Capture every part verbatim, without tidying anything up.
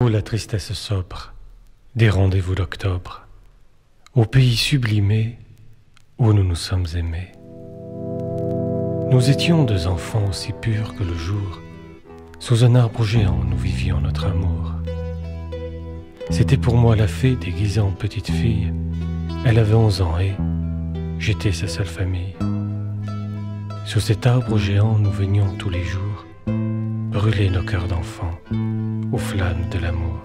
Ô la tristesse sobre des rendez-vous d'octobre, au pays sublimé où nous nous sommes aimés. Nous étions deux enfants aussi purs que le jour, sous un arbre géant nous vivions notre amour. C'était pour moi la fée déguisée en petite fille, elle avait onze ans et j'étais sa seule famille. Sous cet arbre géant nous venions tous les jours brûler nos cœurs d'enfants aux flammes de l'amour.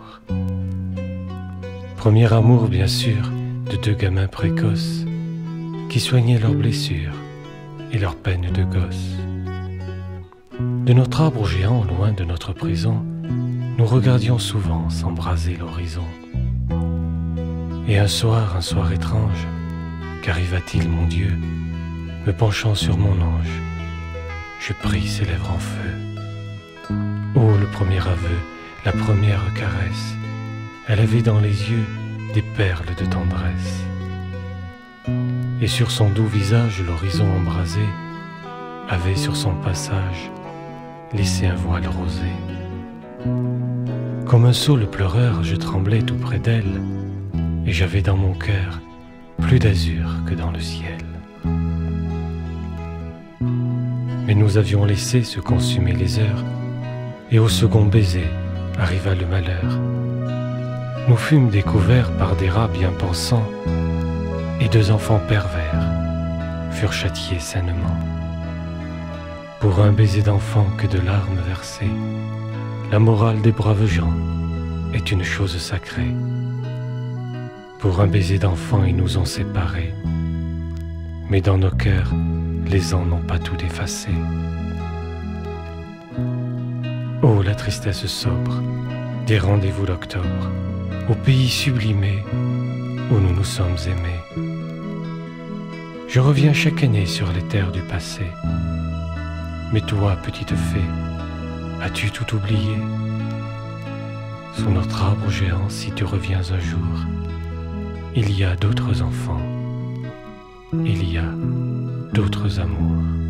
Premier amour bien sûr de deux gamins précoces qui soignaient leurs blessures et leurs peines de gosse. De notre arbre géant, loin de notre prison, nous regardions souvent s'embraser l'horizon. Et un soir, un soir étrange, qu'arriva-t-il mon Dieu? Me penchant sur mon ange, je pris ses lèvres en feu. Oh, le premier aveu, la première caresse, elle avait dans les yeux des perles de tendresse. Et sur son doux visage, l'horizon embrasé avait sur son passage laissé un voile rosé. Comme un saule pleureur, je tremblais tout près d'elle, et j'avais dans mon cœur plus d'azur que dans le ciel. Mais nous avions laissé se consumer les heures, et au second baiser arriva le malheur. Nous fûmes découverts par des rats bien pensants, et deux enfants pervers furent châtiés sainement. Pour un baiser d'enfant que de larmes versées, la morale des braves gens est une chose sacrée. Pour un baiser d'enfant, ils nous ont séparés, mais dans nos cœurs, les ans n'ont pas tout effacé. Oh, la tristesse sobre des rendez-vous d'octobre, au pays sublimé où nous nous sommes aimés. Je reviens chaque année sur les terres du passé. Mais toi, petite fée, as-tu tout oublié? Sous notre arbre géant, si tu reviens un jour, il y a d'autres enfants, il y a d'autres amours.